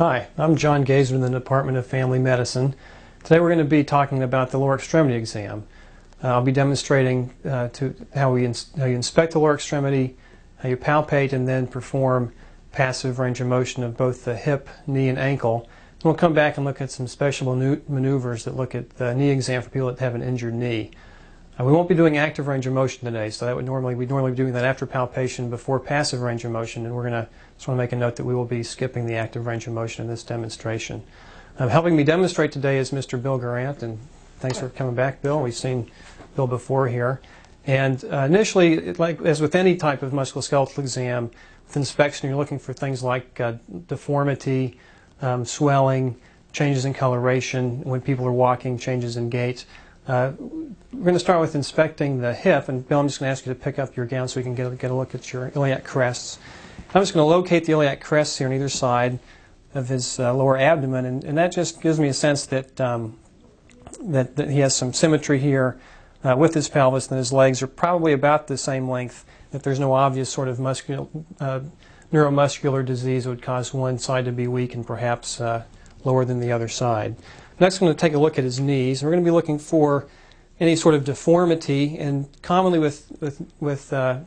Hi, I'm John Gazer in the Department of Family Medicine. Today we're going to be talking about the lower extremity exam. I'll be demonstrating how you inspect the lower extremity, how you palpate and then perform passive range of motion of both the hip, knee, and ankle. And we'll come back and look at some special maneuvers that look at the knee exam for people that have an injured knee. We won't be doing active range of motion today, so that we'd normally be doing that after palpation before passive range of motion, and we're going to just want to make a note that we will be skipping the active range of motion in this demonstration. Helping me demonstrate today is Mr. Bill Grant, and thanks for coming back, Bill. We've seen Bill before here. And initially, like as with any type of musculoskeletal exam, with inspection, you're looking for things like deformity, swelling, changes in coloration, when people are walking, changes in gait. We're going to start with inspecting the hip, and Bill, I'm just going to ask you to pick up your gown so we can get a look at your iliac crests. I'm just going to locate the iliac crests here on either side of his lower abdomen, and that just gives me a sense that, that he has some symmetry here with his pelvis, and his legs are probably about the same length, that there's no obvious sort of neuromuscular disease that would cause one side to be weak and perhaps lower than the other side. Next, I'm going to take a look at his knees. We're going to be looking for any sort of deformity, and commonly with people,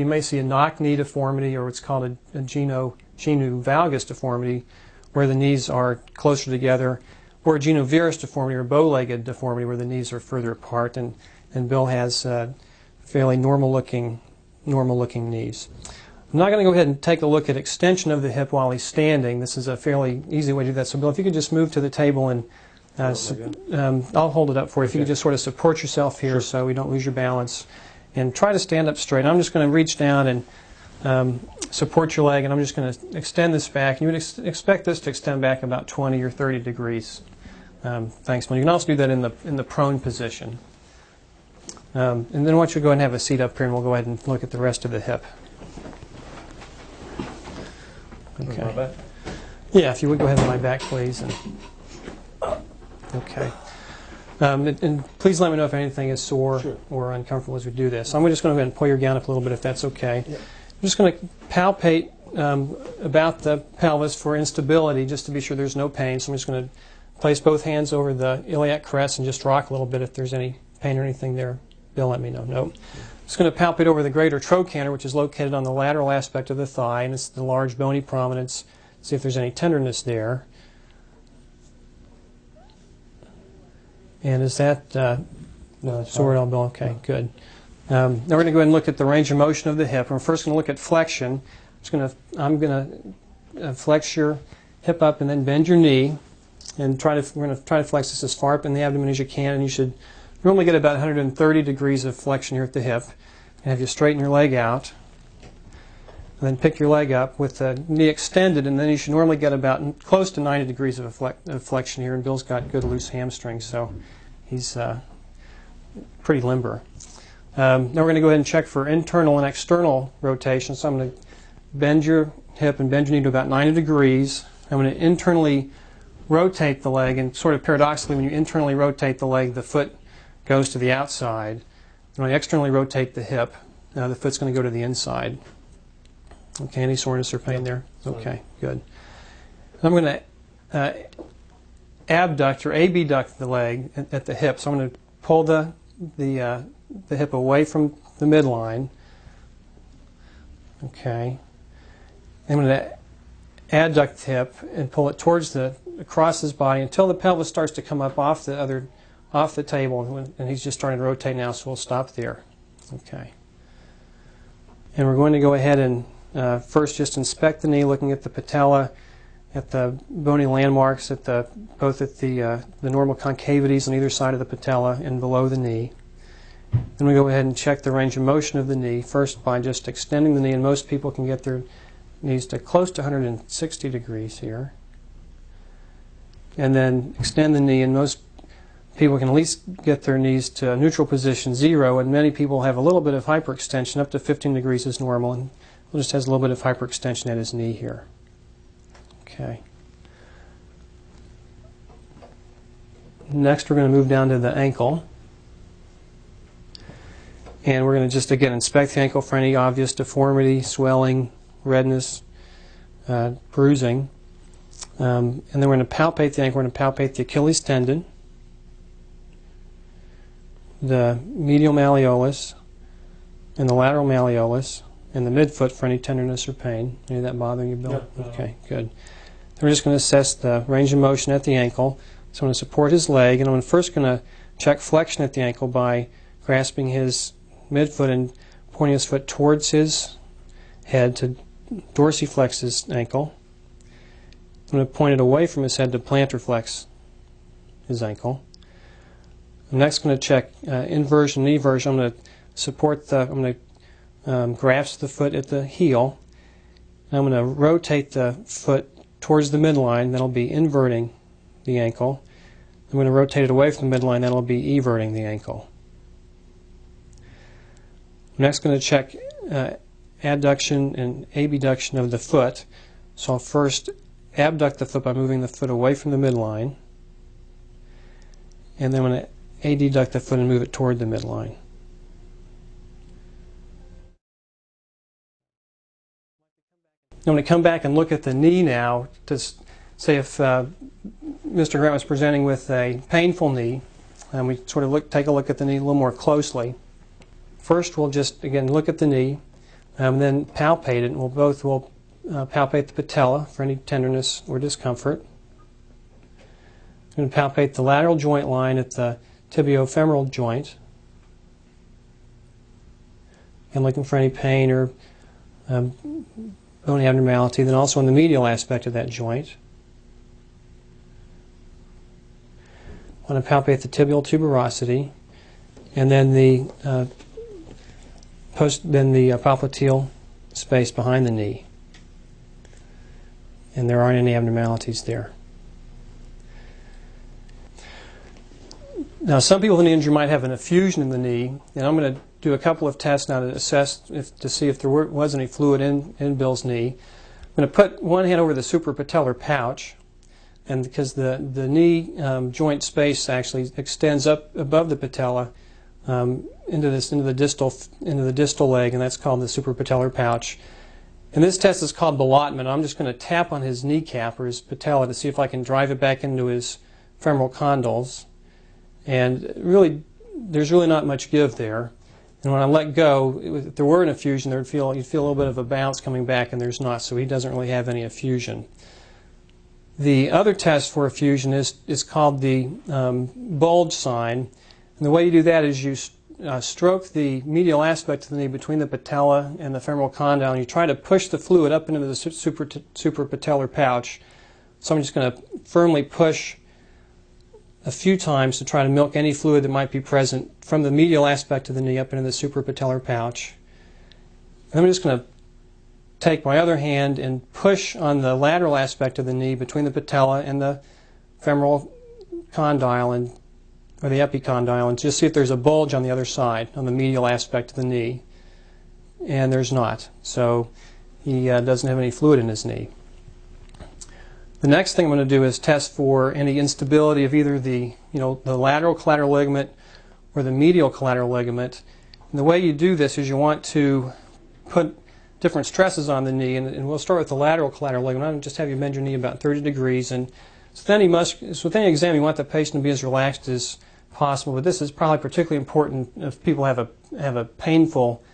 you may see a knock knee deformity or what's called a genu valgus deformity, where the knees are closer together, or a genu varus deformity or bow-legged deformity where the knees are further apart. And Bill has fairly normal-looking knees. I'm now going to go ahead and take a look at extension of the hip while he's standing. This is a fairly easy way to do that. So Bill, if you could just move to the table and I'll hold it up for you. Okay. If you could just sort of support yourself here, sure, so we don't lose your balance. And try to stand up straight. I'm just going to reach down and support your leg, and I'm just going to extend this back. And you would expect this to extend back about 20 or 30 degrees. Thanks, Bill. You can also do that in the prone position. And then why don't you go ahead and have a seat up here, and we'll go ahead and look at the rest of the hip. Okay. Yeah, if you would go ahead on my back, please. And, okay. And please let me know if anything is sore, sure, or uncomfortable as we do this. So I'm just going to go ahead and pull your gown up a little bit if that's okay. Yeah. I'm just going to palpate about the pelvis for instability just to be sure there's no pain. So I'm just going to place both hands over the iliac crest and just rock a little bit if there's any pain or anything there. Bill, let me know. No. Nope. It's going to palpate over the greater trochanter, which is located on the lateral aspect of the thigh, and it's the large bony prominence. See if there's any tenderness there. And is that no, sore at all, Bill? Okay, no. Good. Now we're going to go ahead and look at the range of motion of the hip. We're first going to look at flexion. I'm going to flex your hip up and then bend your knee, and we're going to try to flex this as far up in the abdomen as you can, and you should normally get about 130 degrees of flexion here at the hip, and have you straighten your leg out, and then pick your leg up with the knee extended, and then you should normally get about close to 90 degrees of flexion here, and Bill's got good loose hamstrings, so he's pretty limber. Now we're going to go ahead and check for internal and external rotation, so I'm going to bend your hip and bend your knee to about 90 degrees. I'm going to internally rotate the leg, and sort of paradoxically, when you internally rotate the leg, the foot goes to the outside. When I externally rotate the hip, the foot's going to go to the inside. Okay, any soreness or pain there? Okay, good. I'm going to abduct or abduct the leg at the hip. So I'm going to pull the hip away from the midline. Okay. I'm going to adduct the hip and pull it across his body until the pelvis starts to come up off the table, and he's just starting to rotate now, so we'll stop there. Okay. And we're going to go ahead and first just inspect the knee, looking at the patella, at the bony landmarks, both at the normal concavities on either side of the patella and below the knee. Then we go ahead and check the range of motion of the knee, first by just extending the knee, and most people can get their knees to close to 160 degrees here. And then extend the knee, and most people can at least get their knees to neutral position 0, and many people have a little bit of hyperextension. Up to 15 degrees is normal, and Bill just has a little bit of hyperextension at his knee here. Okay. Next, we're going to move down to the ankle. And we're going to just, again, inspect the ankle for any obvious deformity, swelling, redness, bruising. And then we're going to palpate the ankle. We're going to palpate the Achilles tendon, the medial malleolus, and the lateral malleolus, and the midfoot for any tenderness or pain. Any of that bothering you, Bill? Yep. Okay, good. Then we're just going to assess the range of motion at the ankle. So I'm going to support his leg, and I'm first going to check flexion at the ankle by grasping his midfoot and pointing his foot towards his head to dorsiflex his ankle. I'm going to point it away from his head to plantar flex his ankle. I'm next going to check inversion and eversion. I'm going to support the, I'm going to grasp the foot at the heel. And I'm going to rotate the foot towards the midline. That'll be inverting the ankle. I'm going to rotate it away from the midline. That'll be everting the ankle. I'm next going to check adduction and abduction of the foot. So I'll first abduct the foot by moving the foot away from the midline, and then I'm going to adduct the foot and move it toward the midline. I'm going to come back and look at the knee now to say if Mr. Grant was presenting with a painful knee, and we sort of take a look at the knee a little more closely. First, we'll just, again, look at the knee, and then palpate it, and we'll palpate the patella for any tenderness or discomfort. I'm going to palpate the lateral joint line at the tibio-femoral joint. Again, looking for any pain or bony abnormality, then also on the medial aspect of that joint. I want to palpate the tibial tuberosity, and then the popliteal space behind the knee, and there aren't any abnormalities there. Now, some people with knee injury might have an effusion in the knee, and I'm going to do a couple of tests now to assess to see if there was any fluid in Bill's knee. I'm going to put one hand over the suprapatellar pouch, and because the knee joint space actually extends up above the patella into the distal leg, and that's called the suprapatellar pouch. And this test is called ballotment. I'm just going to tap on his kneecap or his patella to see if I can drive it back into his femoral condyles. And really, there's really not much give there. And when I let go, if there were an effusion, there would you'd feel a little bit of a bounce coming back, and there's not. So he doesn't really have any effusion. The other test for effusion is called the bulge sign. And the way you do that is you stroke the medial aspect of the knee between the patella and the femoral condyle, and you try to push the fluid up into the suprapatellar pouch. So I'm just going to firmly push a few times to try to milk any fluid that might be present from the medial aspect of the knee up into the suprapatellar pouch. And I'm just going to take my other hand and push on the lateral aspect of the knee between the patella and the femoral condyle, and, or the epicondyle, and just see if there's a bulge on the other side, on the medial aspect of the knee. And there's not. So he doesn't have any fluid in his knee. The next thing I'm going to do is test for any instability of either the lateral collateral ligament or the medial collateral ligament. And the way you do this is you want to put different stresses on the knee, and we'll start with the lateral collateral ligament. I'm going to just have you bend your knee about 30 degrees, and so with any exam you want the patient to be as relaxed as possible. But this is probably particularly important if people have a painful,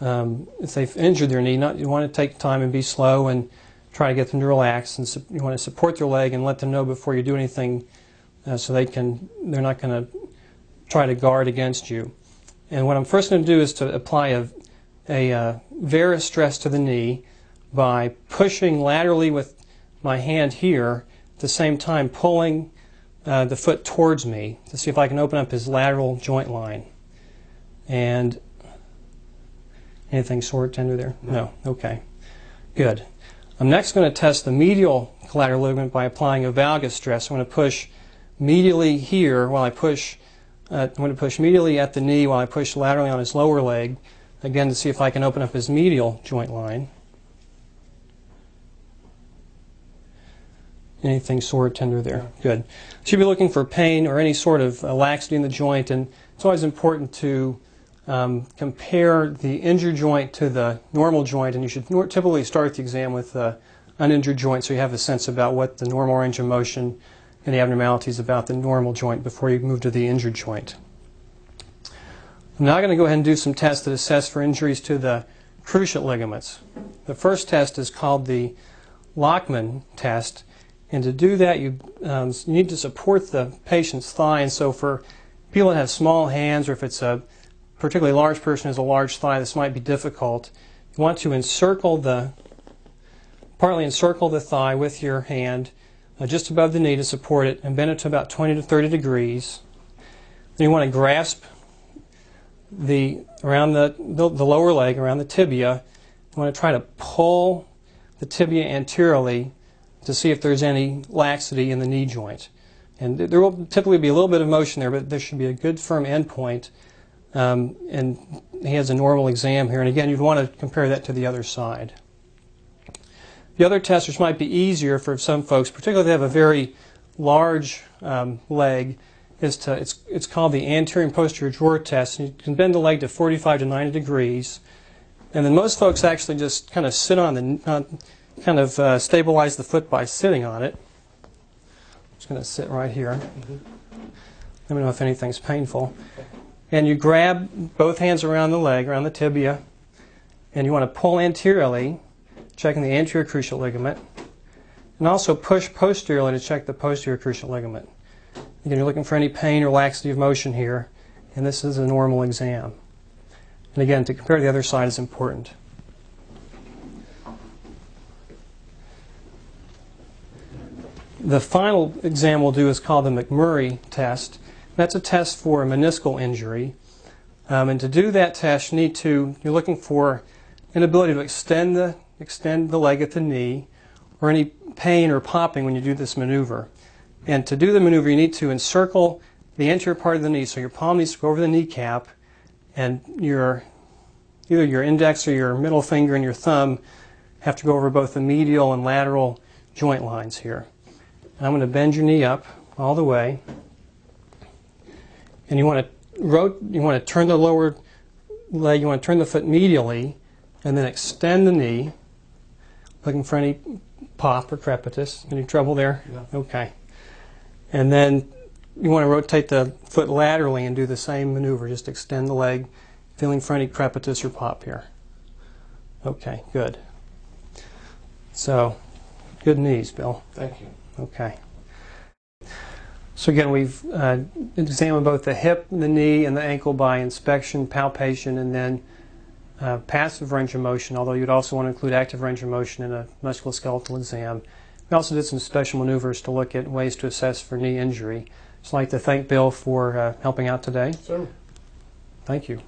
if they've injured their knee. You want to take time and be slow and try to get them to relax, and you want to support their leg and let them know before you do anything, so they're not going to try to guard against you. And what I'm first going to do is to apply a varus stress to the knee by pushing laterally with my hand here, at the same time pulling the foot towards me to see if I can open up his lateral joint line. And anything sore or tender there? No. Okay. Good. I'm next going to test the medial collateral ligament by applying a valgus stress. I'm going to push medially here while I push. I'm going to push medially at the knee while I push laterally on his lower leg, again to see if I can open up his medial joint line. Anything sore or tender there? Good. Should be looking for pain or any sort of laxity in the joint, and it's always important to compare the injured joint to the normal joint, and you should typically start the exam with uninjured joint, so you have a sense about what the normal range of motion and the abnormalities about the normal joint before you move to the injured joint. I'm now going to go ahead and do some tests that assess for injuries to the cruciate ligaments. The first test is called the Lachman test, and to do that you need to support the patient's thigh, and so for people that have small hands, or if it's a particularly large person who has a large thigh, this might be difficult. You want to encircle the, partly encircle the thigh with your hand just above the knee to support it, and bend it to about 20 to 30 degrees. Then you want to grasp around the lower leg, around the tibia. You want to try to pull the tibia anteriorly to see if there's any laxity in the knee joint. And there will typically be a little bit of motion there, but there should be a good firm end point. And he has a normal exam here. And again, you'd want to compare that to the other side. The other tests, which might be easier for some folks, particularly if they have a very large leg, is to, it's called the anterior and posterior drawer test. And you can bend the leg to 45 to 90 degrees. And then most folks actually just kind of sit on the, stabilize the foot by sitting on it. I'm just going to sit right here. Let me know if anything's painful. And you grab both hands around the leg, around the tibia, and you want to pull anteriorly, checking the anterior cruciate ligament, and also push posteriorly to check the posterior cruciate ligament. Again, you're looking for any pain or laxity of motion here, and this is a normal exam. And again, to compare to the other side is important. The final exam we'll do is called the McMurray test. That's a test for a meniscal injury. And to do that test, you need to, you're looking for an ability to extend the leg at the knee, or any pain or popping when you do this maneuver. And to do the maneuver, you need to encircle the anterior part of the knee. So your palm needs to go over the kneecap, and your, either your index or your middle finger and your thumb have to go over both the medial and lateral joint lines here. I'm going to bend your knee up all the way, and you want to turn the lower leg, you want to turn the foot medially, and then extend the knee, looking for any pop or crepitus. Any trouble there? Yeah. Okay. And then you want to rotate the foot laterally and do the same maneuver. Just extend the leg, feeling for any crepitus or pop here. Okay, good. So, good knees, Bill. Thank you. Okay. So again, we've examined both the hip, the knee, and the ankle by inspection, palpation, and then passive range of motion, although you'd also want to include active range of motion in a musculoskeletal exam. We also did some special maneuvers to look at ways to assess for knee injury. So I'd like to thank Bill for helping out today. Sure. Thank you.